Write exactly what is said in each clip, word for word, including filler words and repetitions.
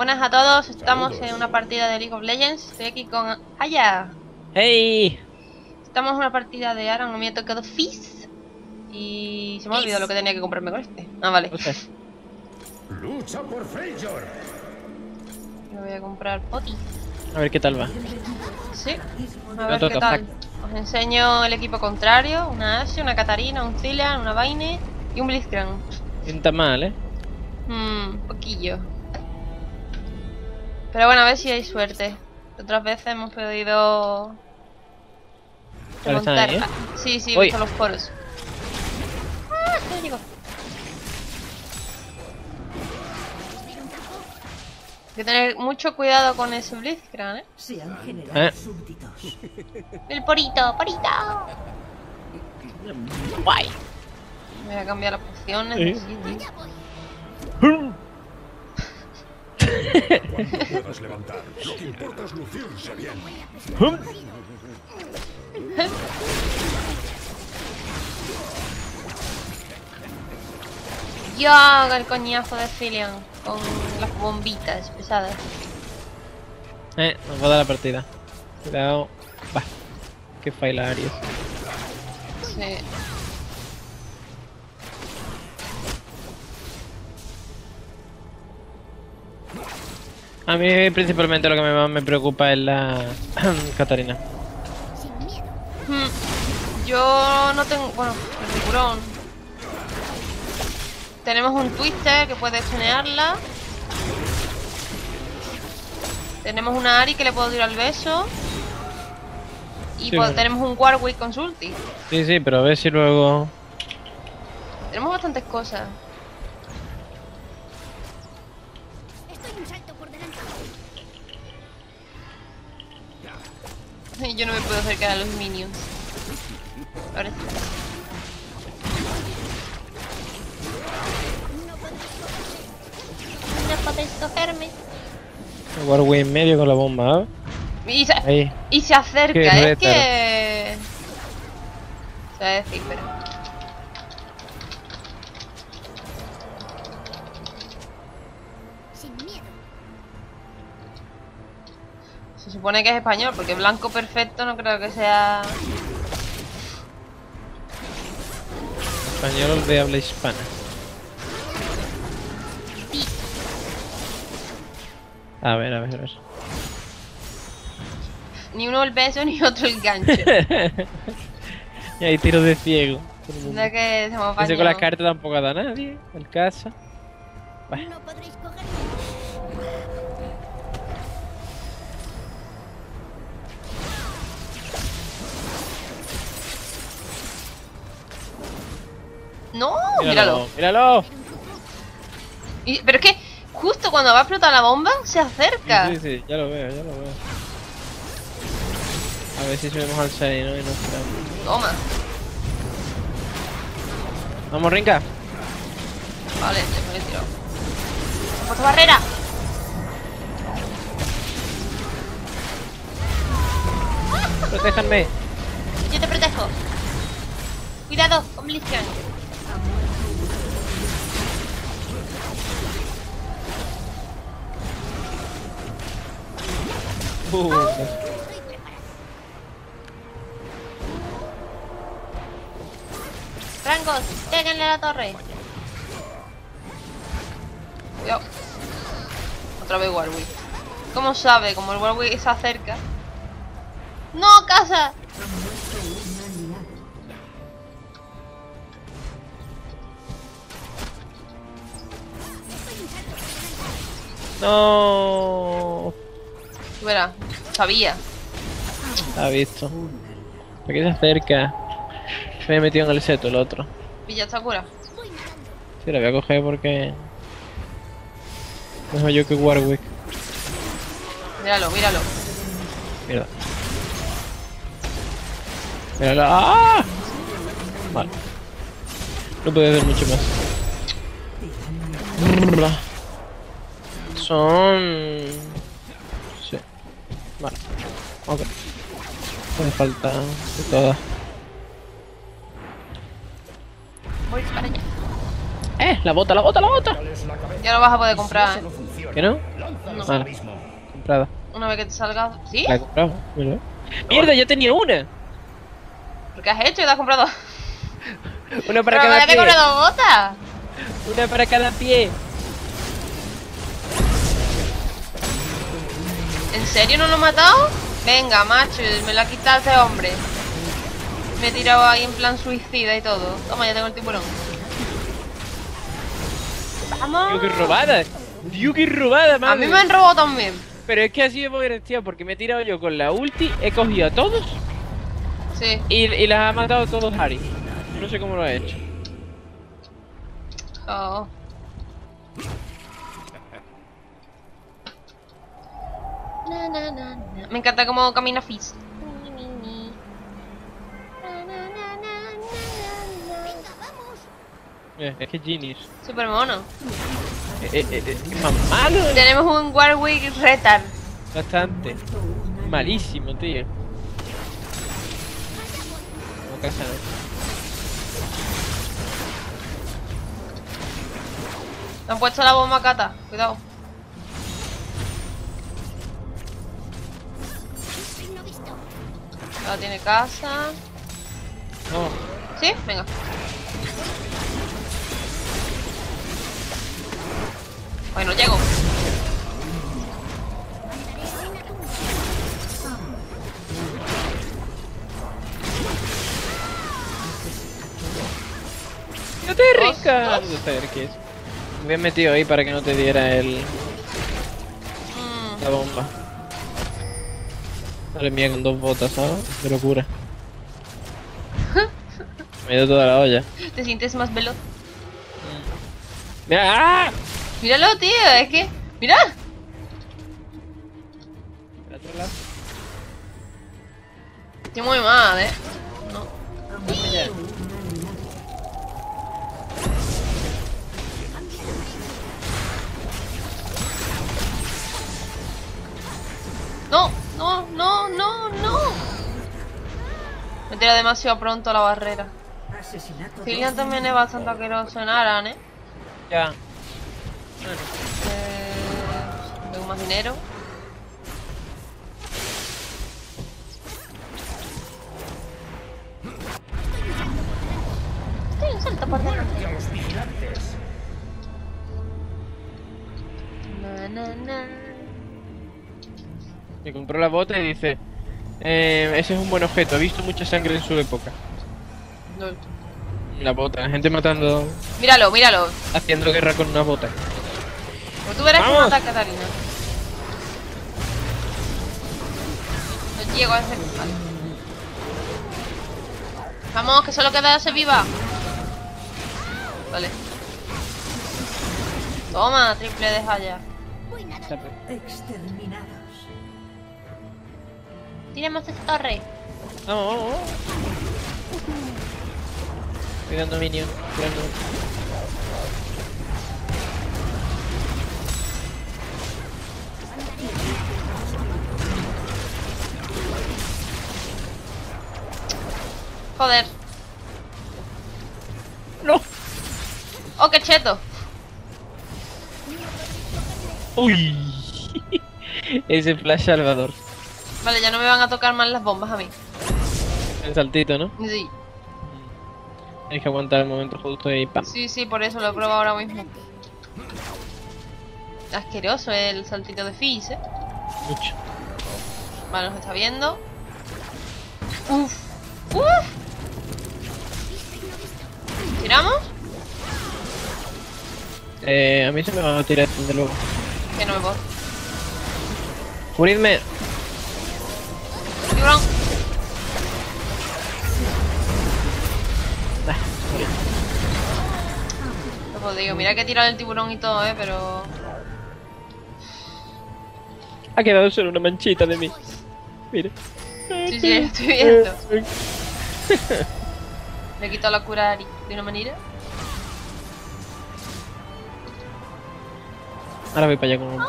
Buenas a todos, estamos Saludos. en una partida de League of Legends. Estoy aquí con Aya. ¡Hey! Estamos en una partida de ARAM, me ha tocado Fizz. Y se me ha olvidado Fizz. lo que tenía que comprarme con este. Ah, vale. Okay. Lucha por Feyjord. Me voy a comprar Poti. A ver qué tal va. Sí, a ver qué tal. Os enseño el equipo contrario: una Ashe, una Katarina, un Zilean, una Vayne y un Blitzcrank. Pinta mal, eh. Mmm, poquillo. Pero bueno, a ver si hay suerte. Otras veces hemos podido remontar. Ahí, ¿eh? Sí, sí, con los foros. Ah, ya llegó. Hay que tener mucho cuidado con ese Blitzcrank, ¿eh? Sí, han generado ¿Eh? súbditos. El porito, porito. Guay. Voy a cambiar las pociones. ¿Eh? Cuando puedas levantar, lo que importa es lucirse bien. Yo hago el coñazo de Thelian con las bombitas pesadas. Eh, nos va a dar la partida. Cuidado. Bah, que faila Ahri. Sí. A mí principalmente lo que más me preocupa es la Katarina. Hmm. Yo no tengo... bueno, el tiburón. Tenemos un Twister que puede tunearla. Tenemos una Ahri que le puedo tirar al beso. Y sí, bueno. tenemos un Warwick con su ulti. Sí, sí, pero a ver si luego... tenemos bastantes cosas. Yo no me puedo acercar a los minions. Ahora sí. No podéis cogerme. Warwick en medio con la bomba, ¿eh? Y se, Ahí. Y se acerca, Qué es retaro. que... Se va a decir, pero... Sin miedo. Se supone que es español, porque blanco perfecto no creo que sea... español de habla hispana. Sí. A ver, a ver, a ver. Ni uno el beso, ni otro el gancho. Y hay tiros de ciego. No que se me Ese con las cartas tampoco ha dado a nadie. El caso. Bueno. No podréis cogerme. No, míralo, míralo. míralo. Y, pero es que justo cuando va a explotar la bomba se acerca. Sí, sí, sí, ya lo veo, ya lo veo. A ver si subimos al seis, ¿no? Y nos tiramos. Toma. Vamos, Rinca. Vale, me he tirado. ¡He puesto barrera! Protéjanme. Yo te protejo. Cuidado, obligación. Uh. Rangos, péguenle a la torre. Cuidado. Otra vez Warwick. ¿Cómo sabe? Como el Warwick se acerca. ¡No, casa! No. Verá, sabía. Ha visto. ¿Por qué se acerca? Se me he metido en el seto el otro. Pilla esta cura. Sí, la voy a coger porque... mejor yo que Warwick. Míralo, míralo. Mierda. Míralo. ¡Ah! Vale. No puedo hacer mucho más. Son... vale, ok. Puede falta de todas. Voy para allá. ¡Eh! ¡La bota, la bota, la bota! Ya no vas a poder comprar. ¿Eh? ¿Que no? No. Vale. Comprada. Una vez que te salga... ¿Sí? La he comprado, ¿verdad? ¡Mierda, yo tenía una! ¿Por qué has hecho y te has comprado? Una para cada pie. ¡Pero me he comprado botas! Una para cada pie. ¿En serio no lo he matado? Venga, macho, me lo ha quitado este hombre. Me he tirado ahí en plan suicida y todo. Toma, ya tengo el tiburón. ¡Vamos! ¡Dios, qué robada! ¡Dios, qué robada, madre! A mí me han robado también. Pero es que ha sido muy gracioso porque me he tirado yo con la ulti, he cogido a todos. Sí. Y, y las ha matado todos Ahri. No sé cómo lo ha hecho. Oh. Na, na, na, na. Me encanta cómo camina Fizz. Es que genius. Super mono. Es eh, eh, eh, más malo. Tenemos un Warwick retard. Bastante. Malísimo, tío. No casa nada. Te han puesto la bomba, Cata. Cuidado. No tiene casa. No. ¿Sí? Venga. Bueno, llego. ¡No te ricas! Me había metido ahí para que no te diera el... Mm. La bomba. Madre mía, con dos botas, ¿sabes? Qué locura. Me dio toda la olla. ¿Te sientes más veloz? Mm. ¡Mira! ¡Ah! Míralo, tío, es que... ¡Mira! Estoy muy mal, eh. No. No, no, no, no, no. Me tira demasiado pronto la barrera. Thelian también es bastante asqueroso en ARAM, eh. Ya. Bueno, eh, tengo más dinero. Estoy un salto por delante. Na, na, na. Me compró la bota y dice: eh, ese es un buen objeto. Ha visto mucha sangre en su época. No. La bota, gente matando. Míralo, míralo. Haciendo guerra con una bota. Tú verás que mata a Katarina. No llego a ese. Vale. Vamos, que solo queda ese viva. Vale. Toma, triple de Jaya. Exterminados. Tiremos esta torre. Vamos, vamos, vamos. Cuidando minion, cuidando. Joder. No. Oh, qué cheto. Uy. Ese flash salvador. Vale, ya no me van a tocar más las bombas a mí. El saltito, ¿no? Sí. Tienes que aguantar el momento justo y pam. Sí, sí, por eso lo he probado ahora mismo. Asqueroso el saltito de Fizz, ¿eh? Mucho. Vale, nos está viendo. Uf. Uf. ¿Tiramos? Eh, a mí se me va a tirar desde luego. Que no me puedo. ¡Cubridme! ¡Tiburón! Ah, no puedo, digo, mira que he tirado el tiburón y todo, eh, pero... Ha quedado solo una manchita de mí. Mira. Sí, sí, estoy viendo. Le he quitado la cura de una manera. Ahora voy para allá con... ¡Ay!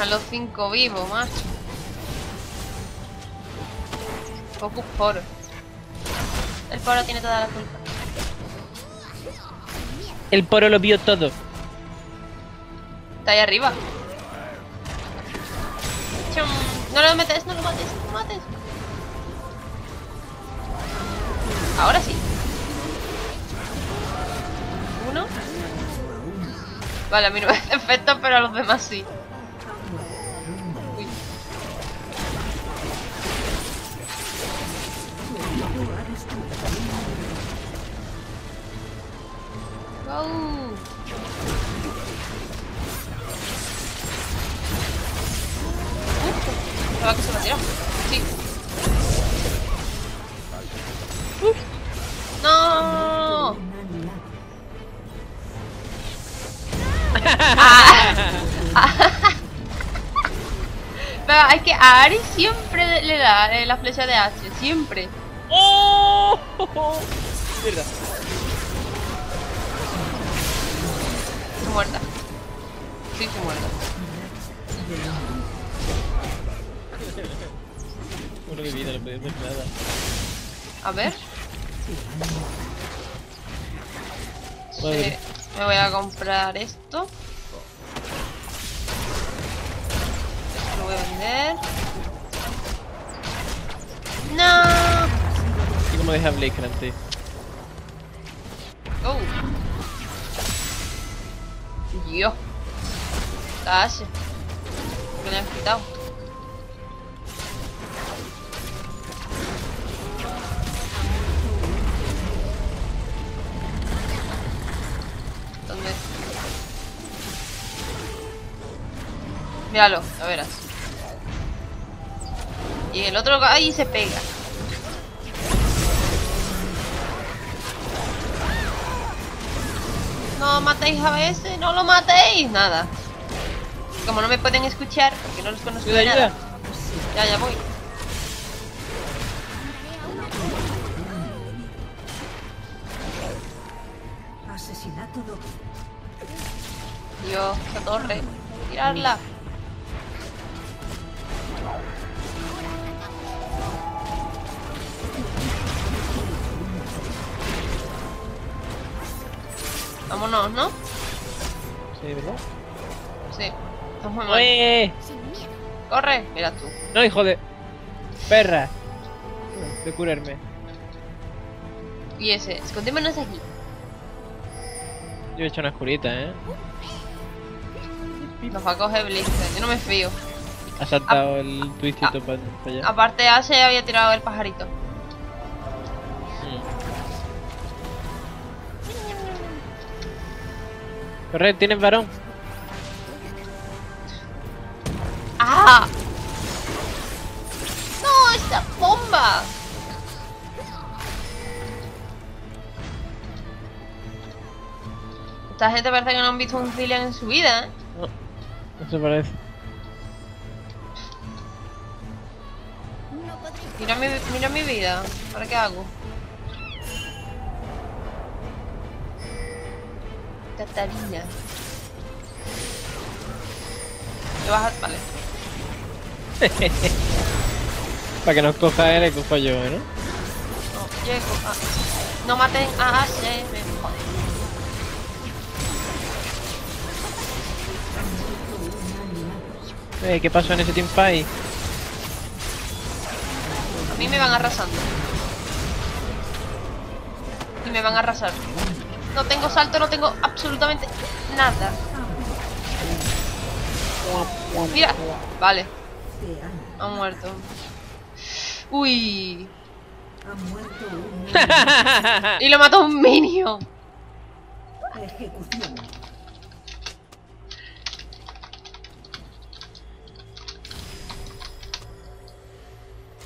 A los cinco vivos, macho. Focus poro. El poro tiene toda la culpa. El poro lo vio todo. Está ahí arriba. Chum. No lo metes, no lo mates, no lo mates. Ahora sí. Uno. Vale, a mí no me hace efecto, pero a los demás sí. Uy. Go. La vaca se me ha tirado. Sí. Uf. No. Pero es que a Ahri siempre le da eh, la flecha de Ashe, siempre. Oh, oh, oh. Mierda. Estoy muerta. Sí, estoy muerta. Bueno, mi vida, no podía hacer nada. A ver. Eh, me voy a comprar esto. Esto lo voy a vender. No. ¿Y cómo deja Blitzcrank? Oh. Dios. Ashe. Me lo han quitado. Míralo, a verás. Y el otro ahí se pega. No matéis a ese, no lo matéis, nada. Como no me pueden escuchar, porque no los conozco de nada. Ya, ya voy. Asesinato doble. Dios, esa torre. Tirarla. Vámonos, ¿no? Sí, ¿verdad? Sí. Estás muy mal. ¡Oye! ¡Corre! Mira tú. No, hijo de... perra. De curarme. Y ese, escondémonos aquí. Yo he hecho una oscurita, ¿eh? Nos va a coger Blitzcrank, yo no me fío. Ha saltado a el twistito para allá. Aparte Ashe había tirado el pajarito. Corre, tienes varón. ¡Ah! ¡No, esta bomba! Esta gente parece que no han visto un Zilean en su vida, ¿eh? No, no se parece. Mira mi, mira mi vida. ¿Ahora qué hago? Katarina. Te vas a... vale. Para que nos coja él, cojo yo, ¿no? No, yo cojo... ah. No maten a Ashe, me joden. Eh, ¿qué pasó en ese teamfight? A mí me van arrasando. Y me van a arrasar. No tengo salto, no tengo absolutamente nada. Mira, vale. Ha muerto. Uy. Ha muerto un minion. Y lo mató un minion. Ejecución.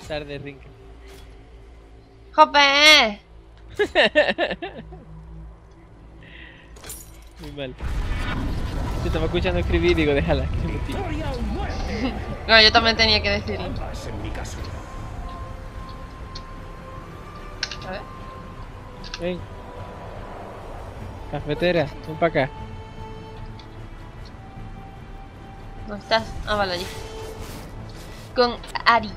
Tarde, Rick. ¡Jope! Muy mal. Yo estaba escuchando escribir y digo, déjala, que se retire. No, yo también tenía que decirlo. A ver. Ven. Cafetera, ven para acá. ¿No estás? Ah, vale, allí. Con Ahri.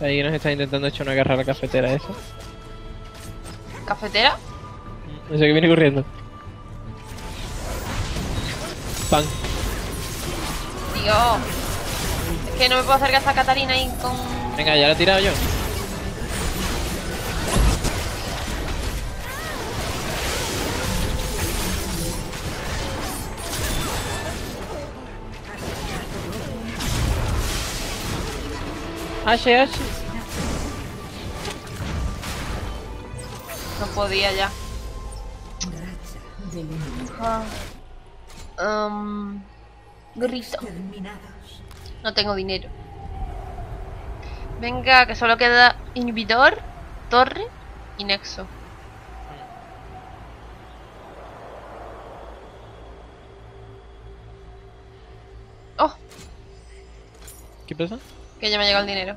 Ahí nos está intentando echar una garra a la cafetera esa. ¿Cafetera? No sé, que viene corriendo. Pan. Dios. Es que no me puedo acercar hasta Katarina ahí con... Venga, ya la he tirado yo. Ashe, Ashe. No podía ya. Ah. Um, grito. No tengo dinero. Venga, que solo queda inhibidor, torre y nexo. Oh. ¿Qué pasa? Que ya me ha llegado el dinero.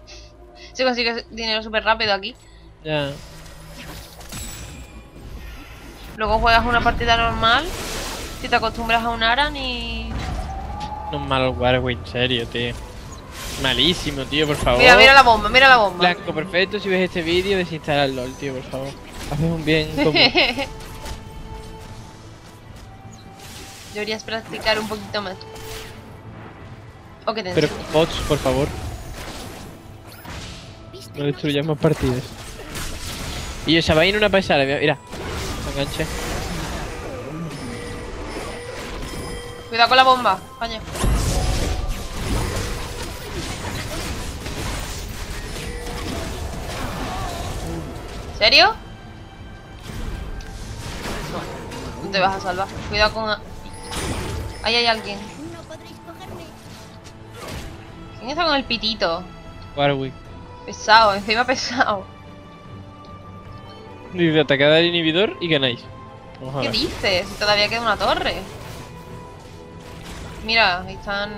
Se consigue dinero súper rápido aquí. Ya. Yeah. Luego juegas una partida normal. Si te acostumbras a un ARAM y... No es malo Warwick, en serio, tío. Malísimo, tío, por favor. Mira, mira la bomba, mira la bomba. Blanco, perfecto. Si ves este vídeo, desinstala el LOL, tío, por favor. Haces un bien común. Deberías practicar un poquito más. O que te enseñe. Pero bots, por favor. No destruyas más partidas. Y esa Vayne una paisada, mira. Me enganché. Cuidado con la bomba, coño. ¿En serio? No, no te vas a salvar. Cuidado con... A... Ahí hay alguien. ¿Quién está con el pitito? Warwick. Pesado, encima pesado. Dice, atacad al inhibidor y ganáis. Vamos. ¿Qué dices? Todavía queda una torre. Mira, ahí están...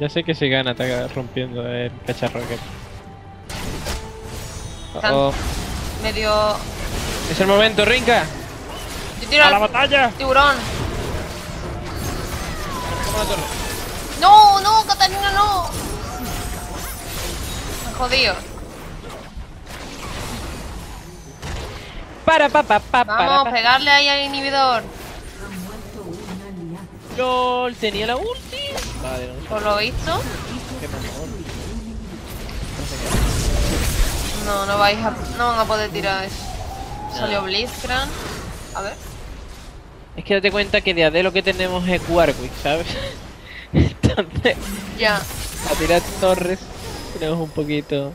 Ya sé que se gana ataca, rompiendo el cacharro que... Están oh, oh. medio... Es el momento, Rinca. Yo tiro ¡A al... la batalla! ¡Tiburón! La torre. ¡No, no, Katarina, no! Jodido. Para, pa, pa, pa, Vamos, para, para. pegarle ahí al inhibidor. LOL, tenía la ulti. Vale, no. Por lo visto. No, no vais a... No van a poder tirar eso. No. Salió Blitzcrank. A ver. Es que date cuenta que de A D lo que tenemos es Warwick, ¿sabes? Entonces... Ya. A tirar torres. Tenemos un poquito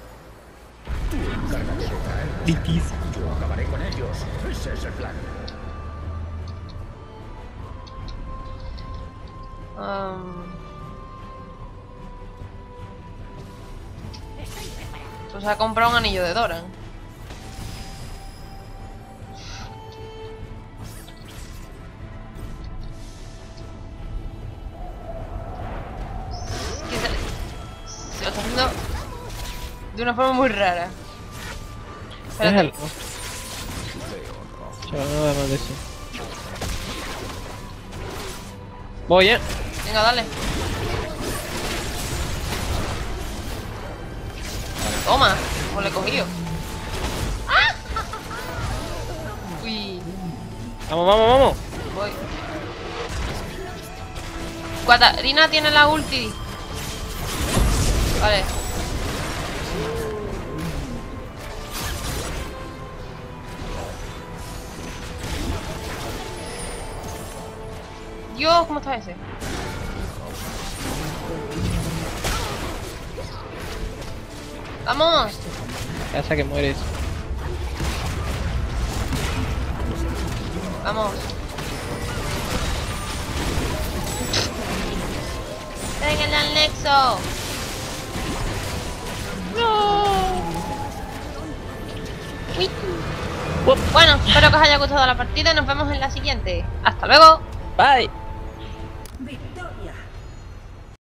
difícil. Yo acabaré con ellos. Ese es el plan. Um... Pues ha comprado un anillo de Doran. Se lo está haciendo de una forma muy rara. Espérate. Chaval, no da más de eso. Voy, eh. Venga, dale. Toma, como le he cogido. Uy. Vamos, vamos, vamos. Voy. Katarina tiene la ulti. Vale. Dios, ¿cómo está ese? ¡Vamos! Hasta que mueres. Vamos. ¡Vengan al nexo! No. Uy. Bueno, espero que os haya gustado la partida y nos vemos en la siguiente. ¡Hasta luego! ¡Bye!